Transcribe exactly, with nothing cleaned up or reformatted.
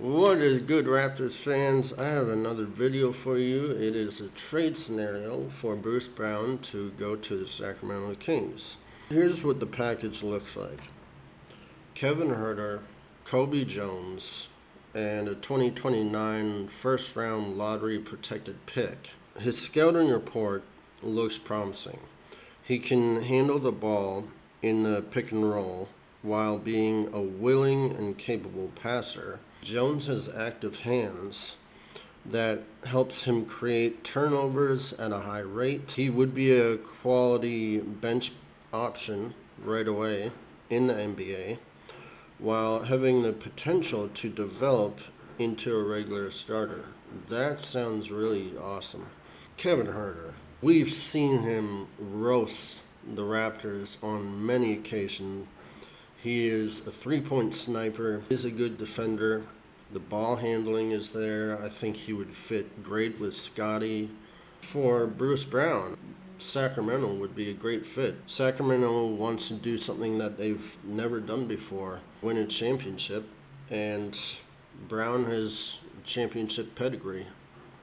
What is good, Raptors fans? I have another video for you. It is a trade scenario for Bruce Brown to go to the Sacramento Kings. Here's what the package looks like. Kevin Huerter, Colby Jones, and a twenty twenty-nine first round lottery protected pick. His scouting report looks promising. He can handle the ball in the pick and roll while being a willing and capable passer. Jones has active hands that helps him create turnovers at a high rate. He would be a quality bench option right away in the N B A, while having the potential to develop into a regular starter. That sounds really awesome. Kevin Huerter, we've seen him roast the Raptors on many occasions. He is a three-point sniper. He's a good defender. The ball handling is there. I think he would fit great with Scottie. For Bruce Brown, Sacramento would be a great fit. Sacramento wants to do something that they've never done before, win a championship, and Brown has championship pedigree.